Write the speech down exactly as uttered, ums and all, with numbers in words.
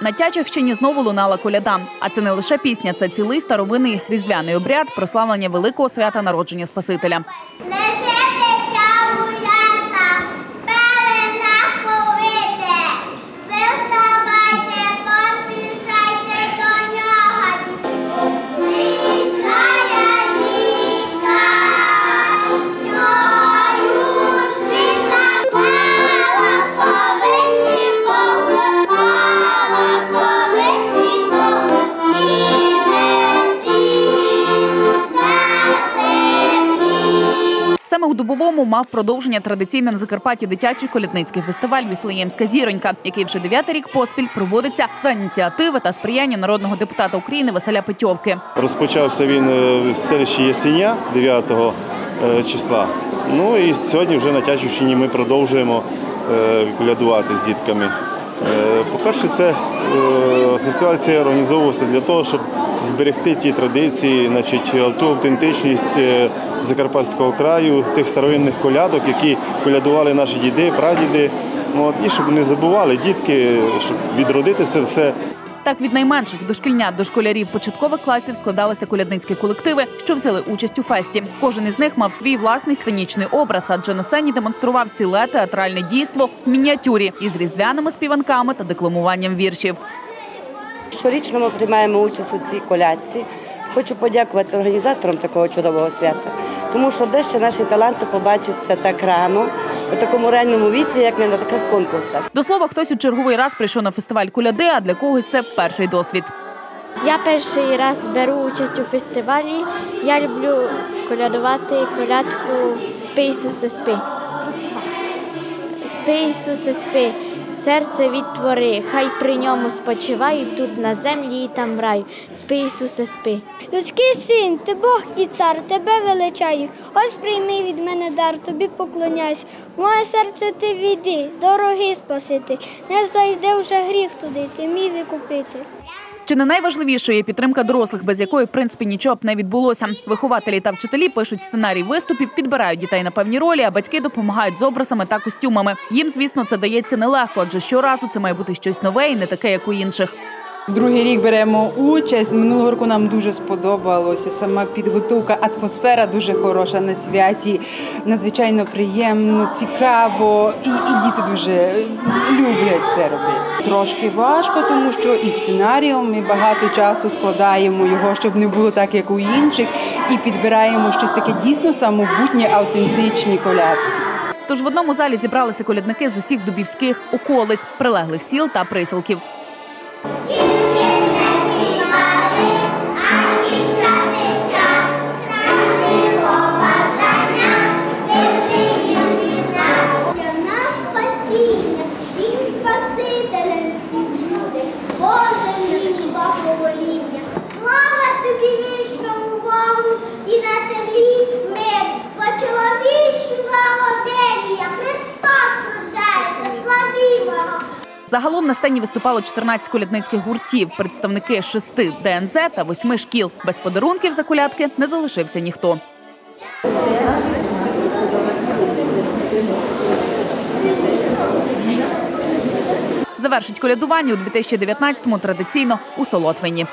На Тячівщині знову лунала коляда. А це не лише пісня, це цілий старовинний різдвяний обряд прославлення великого свята народження Спасителя. Саме у Дубовому мав продовження традиційний на Закарпатті дитячий колядницький фестиваль «Віфлеємська зіронька», який вже дев'ятий рік поспіль проводиться за ініціативи та сприяння народного депутата України Василя Петьовки. Розпочався він в селищі Ясеня дев'ятого числа. Ну і сьогодні вже на Тячівщині ми продовжуємо колядувати з дітками. По-перше, це фестиваль цей організовувався для того, щоб зберегти ті традиції, значить, ту автентичність Закарпатського краю, тих старовинних колядок, які колядували наші діди, прадіди. От, і щоб не забували дітки, щоб відродити це все. Так від найменших дошкільнят до школярів початкових класів складалися колядницькі колективи, що взяли участь у фесті. Кожен із них мав свій власний сценічний образ, адже на сцені демонстрував ціле театральне дійство в мініатюрі із різдвяними співанками та декламуванням віршів. Щорічно ми приймаємо участь у цій колядці. Хочу подякувати організаторам такого чудового свята, тому що дещо наші таланти побачаться так рано, у такому ранньому віці, як не на таких конкурсах. До слова, хтось у черговий раз прийшов на фестиваль коляди, а для когось це перший досвід. Я перший раз беру участь у фестивалі. Я люблю колядувати колядку «Спи, Ісусе, спи». «Спи, Ісусе, спи, серце відтвори, хай при ньому спочивай, тут на землі і там в раю. Спи, Ісусе, спи». Людський син, ти Бог і цар, тебе величаю, ось прийми від мене дар, тобі поклоняйся. В моє серце ти війди, дорогий спаситель, не зайде вже гріх туди, ти мій викупитель. Чи не найважливішою є підтримка дорослих, без якої, в принципі, нічого б не відбулося. Вихователі та вчителі пишуть сценарій виступів, підбирають дітей на певні ролі, а батьки допомагають з образами та костюмами. Їм, звісно, це дається нелегко, адже щоразу це має бути щось нове і не таке, як у інших. Другий рік беремо участь. Минулого року нам дуже сподобалося. Сама підготовка, атмосфера дуже хороша на святі. Надзвичайно приємно, цікаво. І, і діти дуже люблять це робити. Трошки важко, тому що і сценарієм ми багато часу складаємо його, щоб не було так, як у інших. І підбираємо щось таке дійсно самобутнє, автентичні колядки. Тож в одному залі зібралися колядники з усіх дубівських околиць, прилеглих сіл та присілків. Загалом на сцені виступало чотирнадцять колядницьких гуртів, представники шести ДНЗ та восьми шкіл. Без подарунків за колядки не залишився ніхто. Завершить колядування у дві тисячі дев'ятнадцятому традиційно у Солотвині.